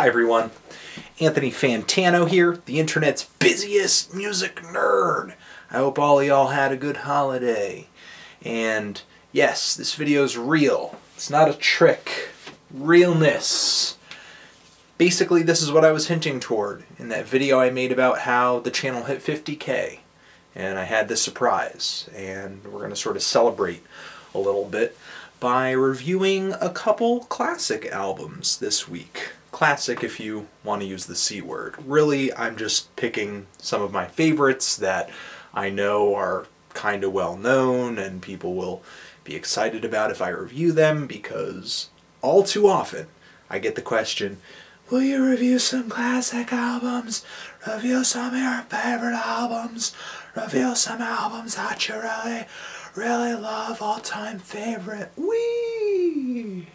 Hi everyone, Anthony Fantano here, the internet's busiest music nerd. I hope all y'all had a good holiday. And yes, this video's real. It's not a trick. Realness. Basically, this is what I was hinting toward in that video I made about how the channel hit 50K. And I had this surprise. And we're going to sort of celebrate a little bit by reviewing a couple classic albums this week. Classic if you want to use the C word. Really, I'm just picking some of my favorites that I know are kind of well known and people will be excited about if I review them, because all too often I get the question, will you review some classic albums? Review some of your favorite albums? Review some albums that you really, really love, all-time favorite? Whee!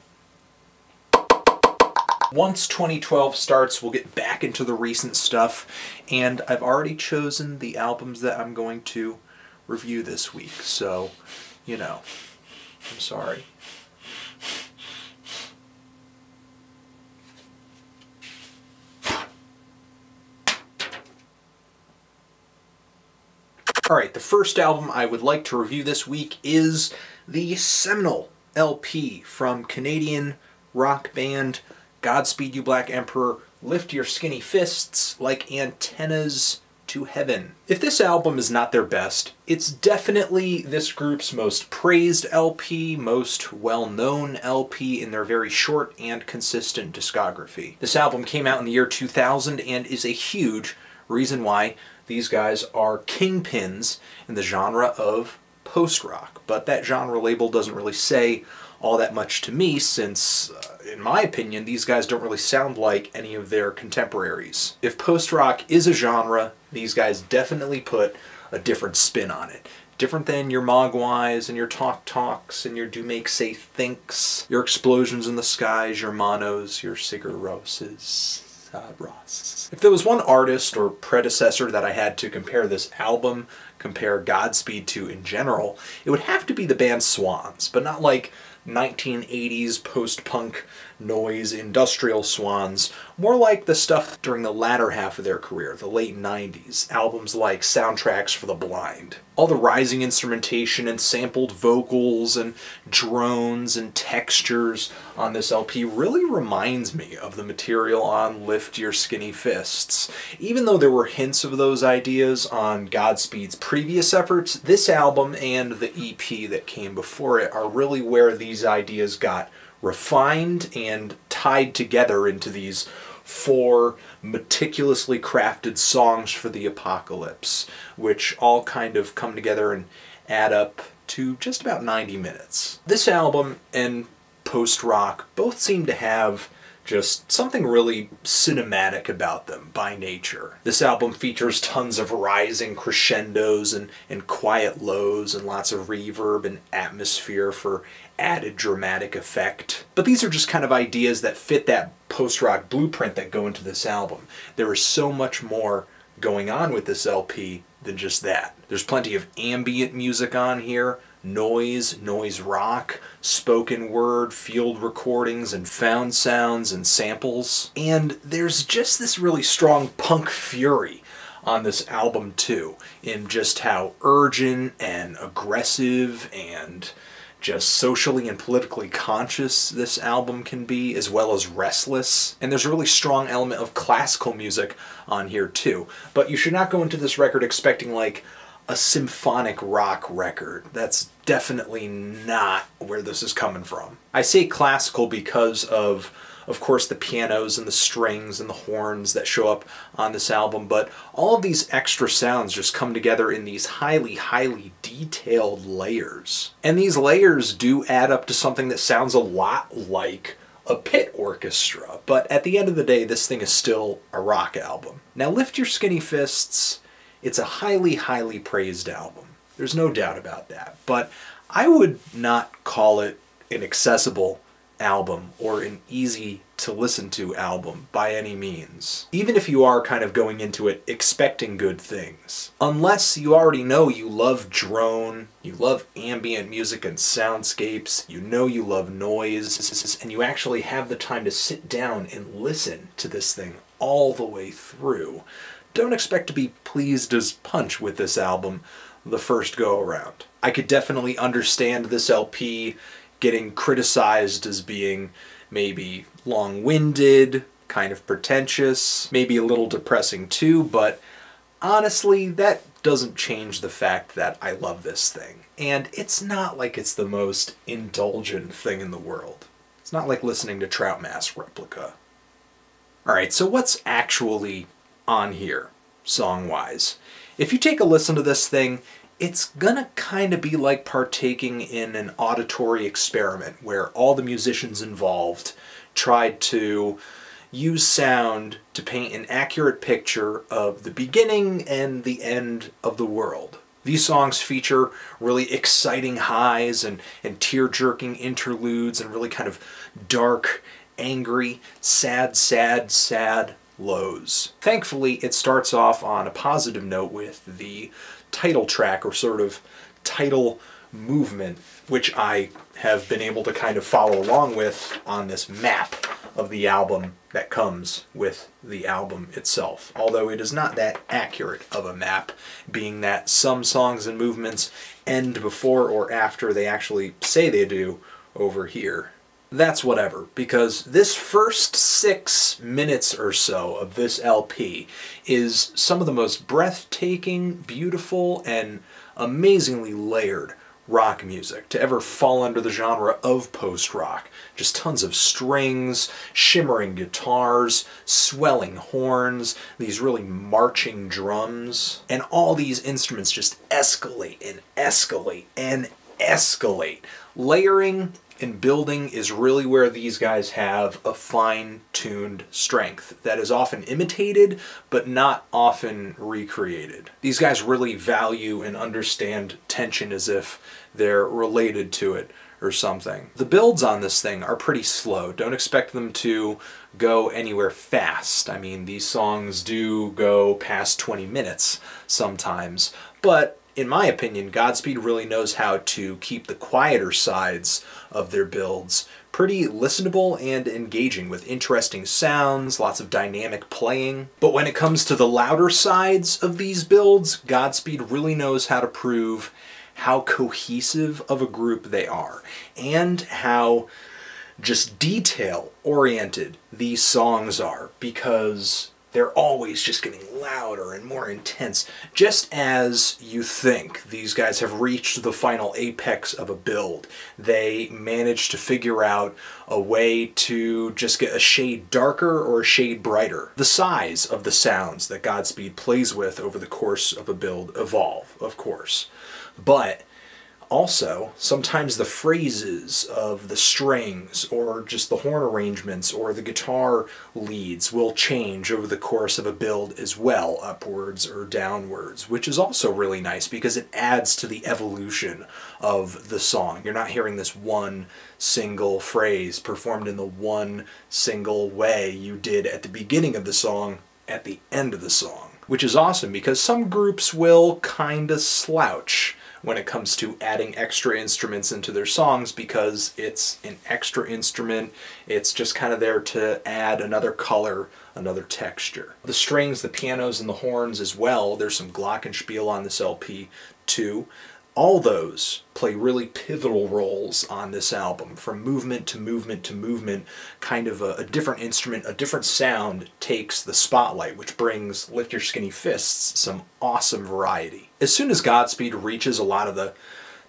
Once 2012 starts, we'll get back into the recent stuff, and I've already chosen the albums that I'm going to review this week, so, you know, I'm sorry. Alright, the first album I would like to review this week is the seminal LP from Canadian rock band Godspeed You! Black Emperor, Lift Your Skinny Fists Like Antennas to Heaven. If this album is not their best, it's definitely this group's most praised LP, most well-known LP in their very short and consistent discography. This album came out in the year 2000 and is a huge reason why these guys are kingpins in the genre of post-rock, but that genre label doesn't really say all that much to me since, in my opinion, these guys don't really sound like any of their contemporaries. If post-rock is a genre, these guys definitely put a different spin on it. Different than your Mogwais and your Talk Talks and your Do Make Say Thinks, your Explosions in the Skies, your Monos, your Sigur Róses. If there was one artist or predecessor that I had to compare this album, compare Godspeed to in general, it would have to be the band Swans, but not like 1980s post-punk noise industrial Swans, more like the stuff during the latter half of their career, the late 90s, albums like Soundtracks for the Blind. All the rising instrumentation and sampled vocals and drones and textures on this LP really reminds me of the material on Lift Your Skinny Fists. Even though there were hints of those ideas on Godspeed's previous efforts, this album and the EP that came before it are really where these ideas got refined and tied together into these four meticulously crafted songs for the apocalypse, which all kind of come together and add up to just about 90 minutes. This album and post-rock both seem to have just something really cinematic about them by nature. This album features tons of rising crescendos and quiet lows and lots of reverb and atmosphere for added dramatic effect. But these are just kind of ideas that fit that post-rock blueprint that go into this album. There is so much more going on with this LP than just that. There's plenty of ambient music on here. Noise, noise rock, spoken word, field recordings, and found sounds and samples. And there's just this really strong punk fury on this album too, in just how urgent and aggressive and just socially and politically conscious this album can be, as well as restless. And there's a really strong element of classical music on here too. But you should not go into this record expecting like a symphonic rock record. That's definitely not where this is coming from. I say classical because of course, the pianos and the strings and the horns that show up on this album, but all of these extra sounds just come together in these highly, highly detailed layers. And these layers do add up to something that sounds a lot like a pit orchestra, but at the end of the day, this thing is still a rock album. Now, Lift Your Skinny Fists, it's a highly, highly praised album. There's no doubt about that, but I would not call it inaccessible album or an easy to listen to album by any means, even if you are kind of going into it expecting good things. Unless you already know you love drone, you love ambient music and soundscapes, you know you love noise, and you actually have the time to sit down and listen to this thing all the way through. Don't expect to be pleased as punch with this album the first go around. I could definitely understand this LP getting criticized as being maybe long-winded, kind of pretentious, maybe a little depressing too, but honestly, that doesn't change the fact that I love this thing. And it's not like it's the most indulgent thing in the world. It's not like listening to Trout Mask Replica. Alright, so what's actually on here, song-wise? If you take a listen to this thing, it's gonna kind of be like partaking in an auditory experiment where all the musicians involved tried to use sound to paint an accurate picture of the beginning and the end of the world. These songs feature really exciting highs and tear-jerking interludes and really kind of dark, angry, sad lows. Thankfully, it starts off on a positive note with the title track, or sort of title movement, which I have been able to kind of follow along with on this map of the album that comes with the album itself. Although it is not that accurate of a map, being that some songs and movements end before or after they actually say they do over here. That's whatever, because this first 6 minutes or so of this LP is some of the most breathtaking, beautiful, and amazingly layered rock music to ever fall under the genre of post-rock. Just tons of strings, shimmering guitars, swelling horns, these really marching drums, and all these instruments just escalate and escalate and escalate. Layering and building is really where these guys have a fine-tuned strength that is often imitated, but not often recreated. These guys really value and understand tension as if they're related to it or something. The builds on this thing are pretty slow. Don't expect them to go anywhere fast. I mean, these songs do go past 20 minutes sometimes, but in my opinion, Godspeed really knows how to keep the quieter sides of their builds pretty listenable and engaging with interesting sounds, lots of dynamic playing. But when it comes to the louder sides of these builds, Godspeed really knows how to prove how cohesive of a group they are and how just detail-oriented these songs are, because they're always just getting louder and more intense. Just as you think these guys have reached the final apex of a build, they manage to figure out a way to just get a shade darker or a shade brighter. The size of the sounds that Godspeed plays with over the course of a build evolve, of course, but also, sometimes the phrases of the strings or just the horn arrangements or the guitar leads will change over the course of a build as well, upwards or downwards, which is also really nice because it adds to the evolution of the song. You're not hearing this one single phrase performed in the one single way you did at the beginning of the song at the end of the song, which is awesome because some groups will kinda slouch when it comes to adding extra instruments into their songs because it's an extra instrument. It's just kind of there to add another color, another texture. The strings, the pianos, and the horns as well, there's some Glockenspiel on this LP too. All those play really pivotal roles on this album, from movement to movement to movement. Kind of a different instrument, a different sound takes the spotlight, which brings Lift Your Skinny Fists some awesome variety. As soon as Godspeed reaches a lot of the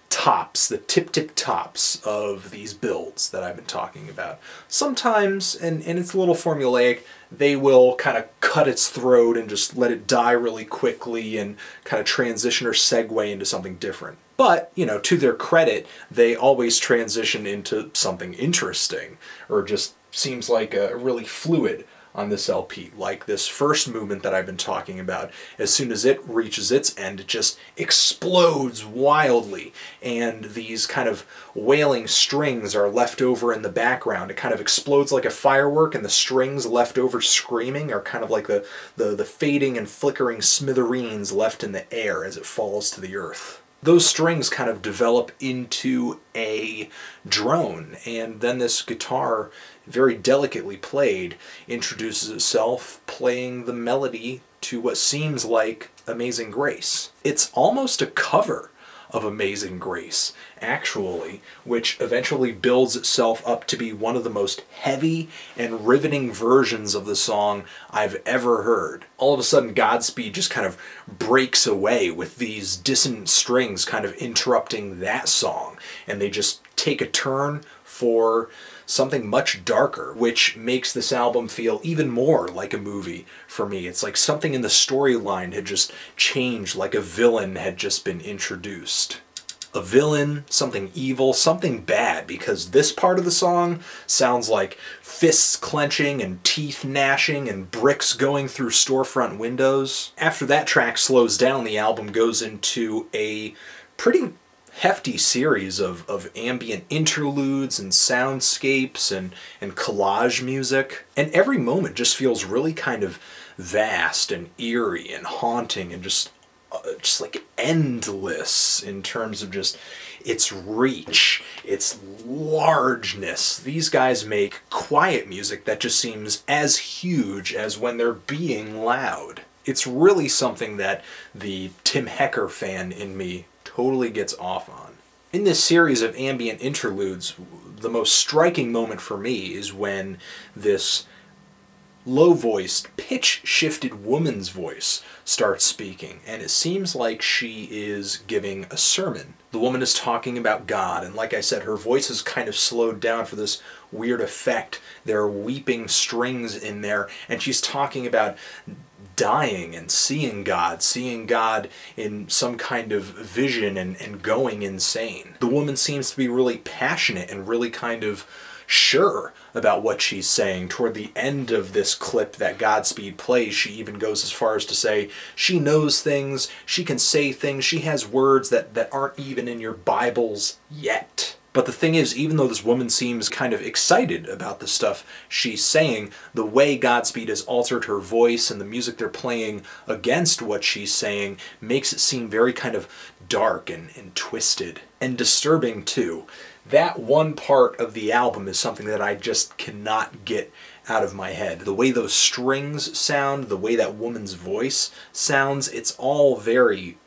tops, the tip tops of these builds that I've been talking about, sometimes, and it's a little formulaic, they will kind of cut its throat and just let it die really quickly and kind of transition or segue into something different. But, you know, to their credit, they always transition into something interesting or just seems like a really fluid on this LP, like this first movement that I've been talking about. As soon as it reaches its end, it just explodes wildly, and these kind of wailing strings are left over in the background. It kind of explodes like a firework, and the strings left over screaming are kind of like the fading and flickering smithereens left in the air as it falls to the earth. Those strings kind of develop into a drone, and then this guitar, very delicately played, introduces itself playing the melody to what seems like Amazing Grace. It's almost a cover of Amazing Grace, actually, which eventually builds itself up to be one of the most heavy and riveting versions of the song I've ever heard. All of a sudden, Godspeed just kind of breaks away with these dissonant strings kind of interrupting that song, and they just take a turn for something much darker, which makes this album feel even more like a movie for me. It's like something in the storyline had just changed, like a villain had just been introduced. A villain, something evil, something bad, because this part of the song sounds like fists clenching and teeth gnashing and bricks going through storefront windows. After that track slows down, the album goes into a pretty hefty series of ambient interludes and soundscapes and collage music. And every moment just feels really kind of vast and eerie and haunting and just like endless in terms of just its reach, its largeness. These guys make quiet music that just seems as huge as when they're being loud. It's really something that the Tim Hecker fan in me totally gets off on. In this series of ambient interludes, the most striking moment for me is when this low-voiced, pitch-shifted woman's voice starts speaking, and it seems like she is giving a sermon. The woman is talking about God, and like I said, her voice is kind of slowed down for this weird effect. There are weeping strings in there, and she's talking about dying and seeing God in some kind of vision and going insane. The woman seems to be really passionate and really kind of sure about what she's saying. Toward the end of this clip that Godspeed plays, she even goes as far as to say she knows things, she can say things, she has words that aren't even in your Bibles yet. But the thing is, even though this woman seems kind of excited about the stuff she's saying, the way Godspeed has altered her voice and the music they're playing against what she's saying makes it seem very kind of dark and twisted and disturbing too. That one part of the album is something that I just cannot get out of my head. The way those strings sound, the way that woman's voice sounds, it's all very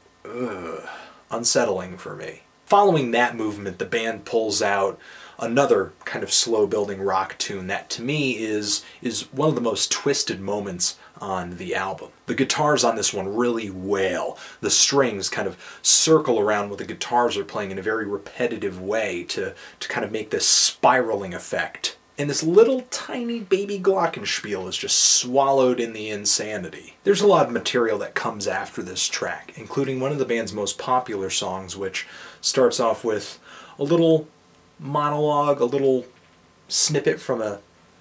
unsettling for me. Following that movement, the band pulls out another kind of slow-building rock tune that, to me, is one of the most twisted moments on the album. The guitars on this one really wail. The strings kind of circle around what the guitars are playing in a very repetitive way to kind of make this spiraling effect. And this little tiny baby glockenspiel is just swallowed in the insanity. There's a lot of material that comes after this track, including one of the band's most popular songs, which starts off with a little monologue, a little snippet from a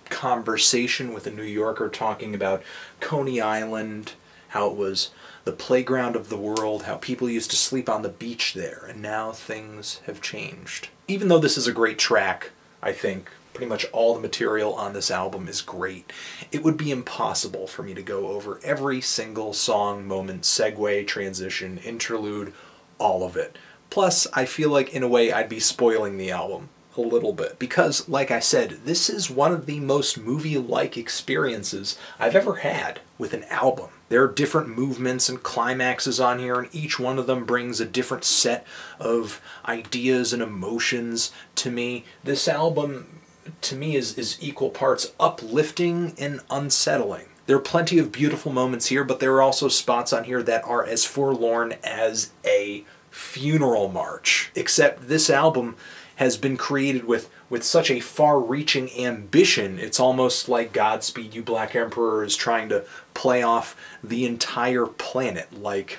conversation with a New Yorker talking about Coney Island, how it was the playground of the world, how people used to sleep on the beach there, and now things have changed. Even though this is a great track, I think pretty much all the material on this album is great. It would be impossible for me to go over every single song, moment, segue, transition, interlude, all of it. Plus, I feel like in a way I'd be spoiling the album a little bit, because like I said, this is one of the most movie-like experiences I've ever had with an album. There are different movements and climaxes on here, and each one of them brings a different set of ideas and emotions to me. This album, to me, is equal parts uplifting and unsettling. There are plenty of beautiful moments here, but there are also spots on here that are as forlorn as a funeral march. Except this album has been created with such a far-reaching ambition, it's almost like Godspeed You! Black Emperor is trying to play off the entire planet. Like,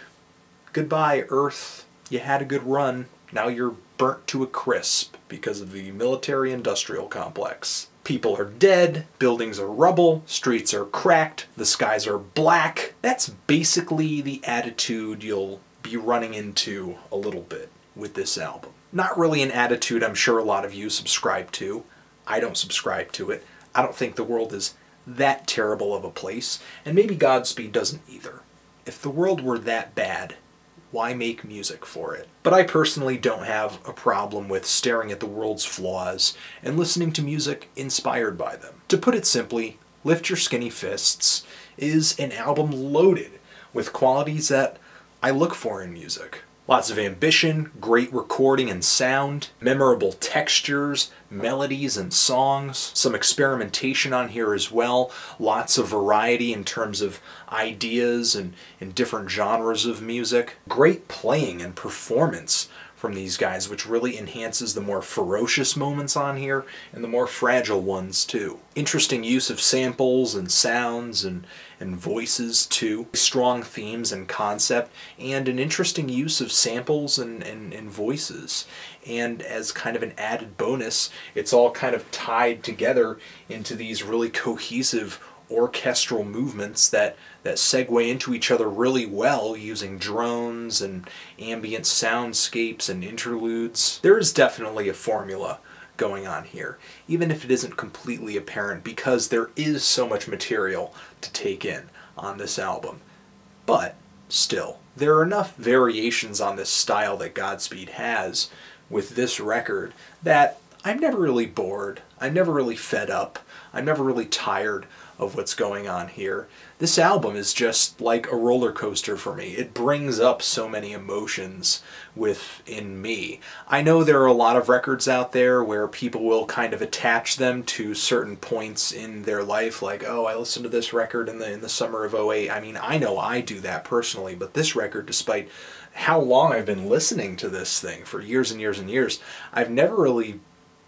goodbye, Earth. You had a good run. Now you're burnt to a crisp because of the military-industrial complex. People are dead, buildings are rubble, streets are cracked, the skies are black. That's basically the attitude you'll be running into a little bit with this album. Not really an attitude I'm sure a lot of you subscribe to. I don't subscribe to it. I don't think the world is that terrible of a place, and maybe Godspeed doesn't either. If the world were that bad, why make music for it? But I personally don't have a problem with staring at the world's flaws and listening to music inspired by them. To put it simply, Lift Your Skinny Fists is an album loaded with qualities that I look for in music. Lots of ambition, great recording and sound, memorable textures, melodies and songs, some experimentation on here as well, lots of variety in terms of ideas and different genres of music, great playing and performance from these guys, which really enhances the more ferocious moments on here and the more fragile ones too. Interesting use of samples and sounds and voices too. Strong themes and concept, and an interesting use of samples and voices. And as kind of an added bonus, it's all kind of tied together into these really cohesive orchestral movements that segue into each other really well using drones and ambient soundscapes and interludes. There is definitely a formula going on here, even if it isn't completely apparent, because there is so much material to take in on this album. But still, there are enough variations on this style that Godspeed has with this record that I'm never really bored, I'm never really fed up, I'm never really tired of what's going on here. This album is just like a roller coaster for me. It brings up so many emotions within me. I know there are a lot of records out there where people will kind of attach them to certain points in their life, like, oh, I listened to this record in the summer of '08. I mean, I know I do that personally, but this record, despite how long I've been listening to this thing for years and years and years, I've never really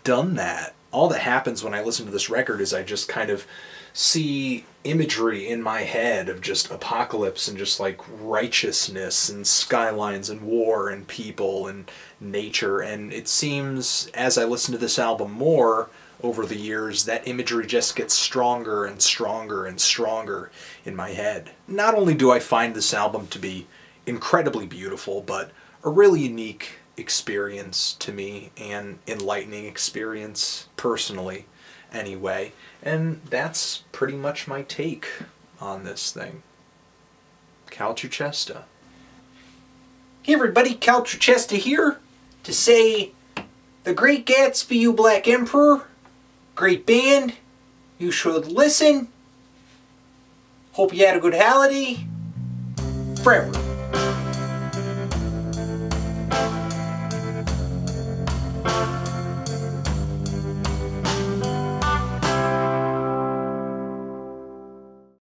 done that. All that happens when I listen to this record is I just kind of see imagery in my head of just apocalypse and just like righteousness and skylines and war and people and nature, and it seems as I listen to this album more over the years, that imagery just gets stronger and stronger and stronger in my head. Not only do I find this album to be incredibly beautiful, but a really unique experience to me, and enlightening experience personally anyway, and that's pretty much my take on this thing. Cal Truchesta. Hey everybody, Cal Truchesta here to say the great Gatsby You Black Emperor, great band, you should listen, hope you had a good holiday, forever.